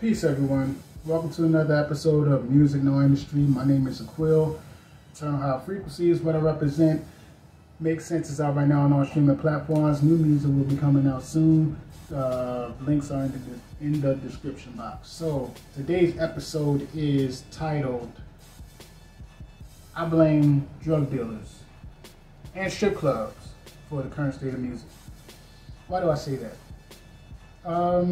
Peace, everyone. Welcome to another episode of Music No Industry. My name is Aquil. Turn on High Frequency is what I represent. Make Sense is out right now on all streaming platforms. New music will be coming out soon. Links are in the description box. So today's episode is titled "I Blame Drug Dealers and Strip Clubs for the Current State of Music." Why do I say that?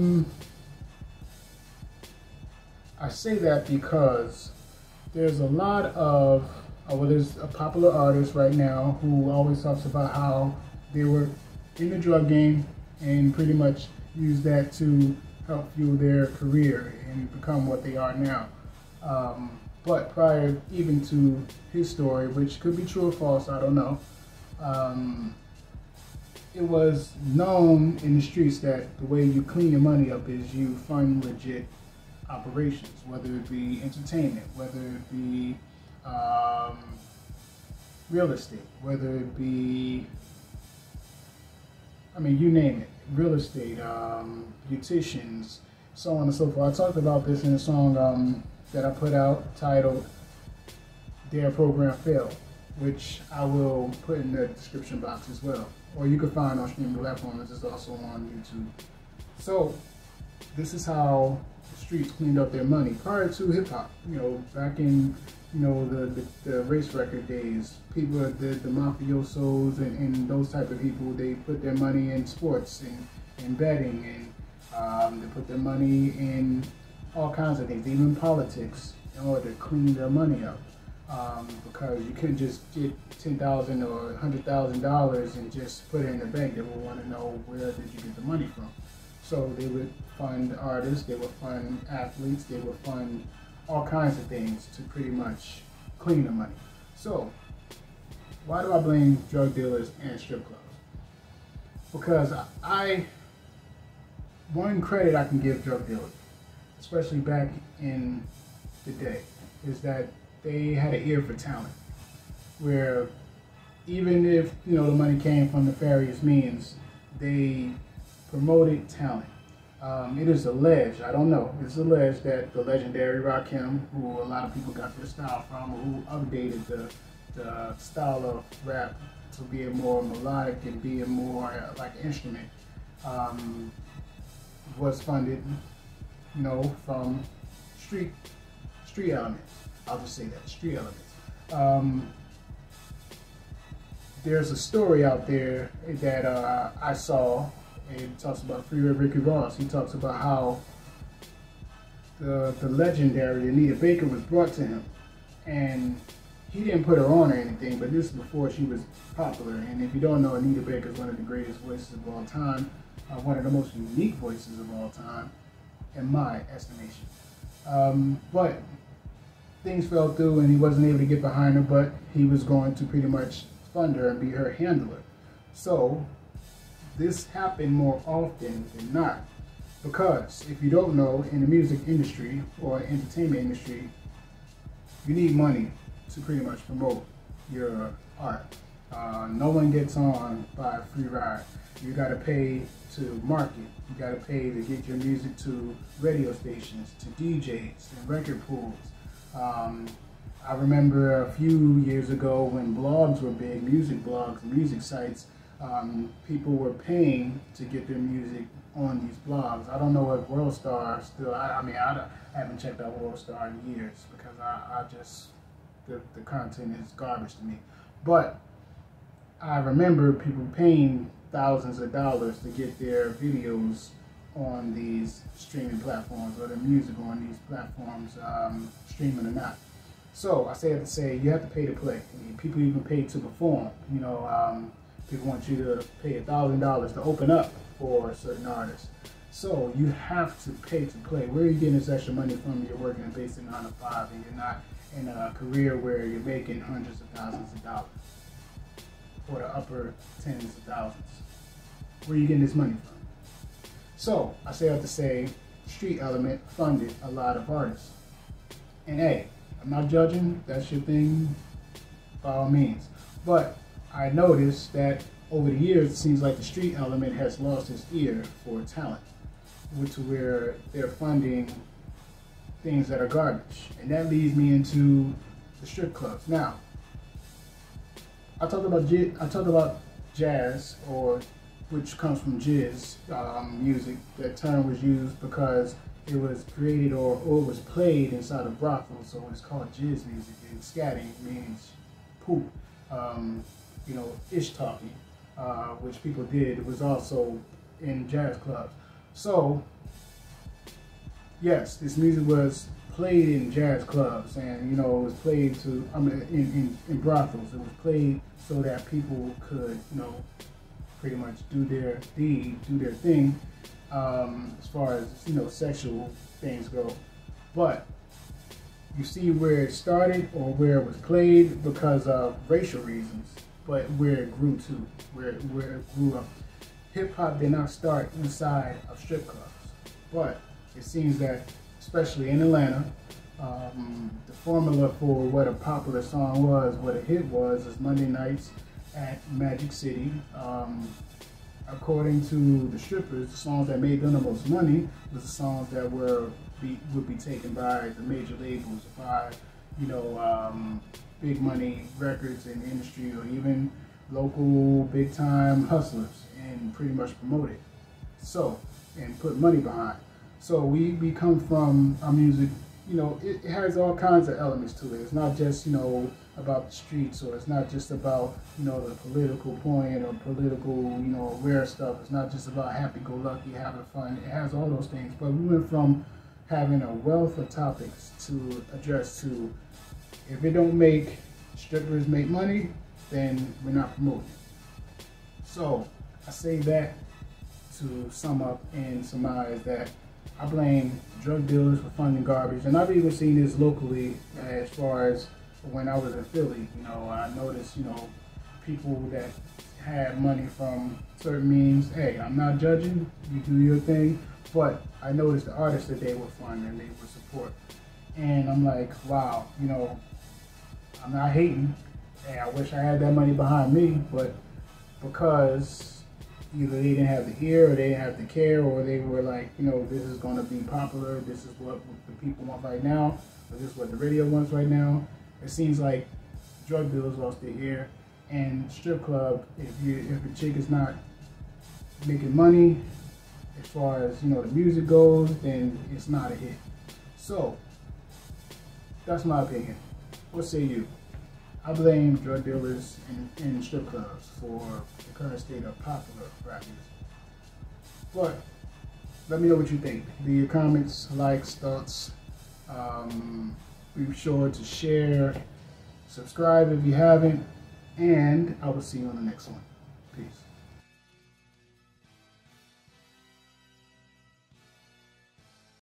I say that because there's a lot of, well, there's a popular artist right now who always talks about how they were in the drug game and pretty much use that to help fuel their career and become what they are now. But prior even to his story, which could be true or false, I don't know, it was known in the streets that the way you clean your money up is you fund legit operations, whether it be entertainment, whether it be real estate, whether it be, I mean, you name it, real estate, beauticians, so on and so forth. I talked about this in a song that I put out titled "Their Program Failed," which I will put in the description box as well, or you can find on streaming platforms. It's also on YouTube. So this is how the streets cleaned up their money prior to hip hop. You know, back in, you know, the race record days, people, the mafiosos and those type of people, they put their money in sports and betting, and they put their money in all kinds of things, even politics, in order to clean their money up. Because you couldn't just get $10,000 or $100,000 and just put it in the bank. They would want to know, where did you get the money from? So they would fund artists, they would fund athletes, they would fund all kinds of things to pretty much clean the money. So why do I blame drug dealers and strip clubs? Because one credit I can give drug dealers, especially back in the day, is that they had an ear for talent, where even if, you know, the money came from nefarious means, they promoted talent. It is alleged, I don't know, it's alleged that the legendary Rakim, who a lot of people got their style from, who updated the style of rap to be a more melodic and be a more like instrument, was funded, you know, from street elements. I'll just say that, street elements. There's a story out there that I saw, and it talks about Freeway Ricky Ross. He talks about how the legendary Anita Baker was brought to him, and he didn't put her on or anything, but this is before she was popular. And if you don't know, Anita Baker is one of the greatest voices of all time, one of the most unique voices of all time, in my estimation. But things fell through and he wasn't able to get behind her, but he was going to pretty much fund her and be her handler. So this happened more often than not, because if you don't know, in the music industry or entertainment industry, you need money to pretty much promote your art. No one gets on by a free ride. You got to pay to market. You got to pay to get your music to radio stations, to DJs, and record pools. I remember a few years ago when blogs were big, music blogs, music sites, people were paying to get their music on these blogs. I don't know if Worldstar still, I haven't checked out Worldstar in years, because I just, the content is garbage to me. But I remember people paying thousands of dollars to get their videos on these streaming platforms, or the music on these platforms, streaming or not. So I say that to say, you have to pay to play. I mean, people even pay to perform. You know, people want you to pay $1,000 to open up for certain artists. So you have to pay to play. Where are you getting this extra money from? You're working a basic 9-to-5, and you're not in a career where you're making hundreds of thousands of dollars, or the upper tens of thousands. Where are you getting this money from? So I say have to say, street element funded a lot of artists. And hey, I'm not judging, that's your thing, by all means. But I noticed that over the years, it seems like the street element has lost its ear for talent, to where they're funding things that are garbage. And that leads me into the strip clubs. Now, I talked about jazz, or which comes from jizz music. That term was used because it was created or was played inside a brothel, so it's called jizz music. And scatting means poop, you know, ish talking, which people did. It was also in jazz clubs. So yes, this music was played in jazz clubs, and you know, it was played to, I mean, in brothels. It was played so that people could, you know, pretty much do their deed, do their thing, as far as, you know, sexual things go. But you see where it started or where it was played because of racial reasons, but where it grew to, where it grew up. Hip hop did not start inside of strip clubs, but it seems that, especially in Atlanta, the formula for what a popular song was, what a hit was, is Monday nights at Magic City. According to the strippers, the songs that made them the most money was the songs that would be taken by the major labels, by, you know, big money records in the industry, or even local big time hustlers, and pretty much promote it. So, and put money behind. So we come from our music, you know, it has all kinds of elements to it. It's not just, you know, about the streets, or it's not just about, you know, the political point or political, you know, aware stuff. It's not just about happy-go-lucky, having fun. It has all those things. But we went from having a wealth of topics to address to, if it don't make strippers make money, then we're not promoting it. So I say that to sum up and surmise that I blame drug dealers for funding garbage. And I've even seen this locally, as far as when I was in Philly. You know, I noticed, you know, people that had money from certain means. Hey, I'm not judging, you do your thing. But I noticed the artists that they would fund and they would support. And I'm like, wow, you know, I'm not hating. And I wish I had that money behind me, but because either they didn't have the ear, or they didn't have the care, or they were like, you know, this is going to be popular, this is what the people want right now, or this is what the radio wants right now. It seems like drug dealers lost their ear, and strip club, if the chick is not making money, as far as, you know, the music goes, then it's not a hit. So, that's my opinion. What say you? I blame drug dealers in strip clubs for the current state of popular rap music. But let me know what you think. Leave your comments, likes, thoughts. Be sure to share, subscribe if you haven't, and I will see you on the next one. Peace.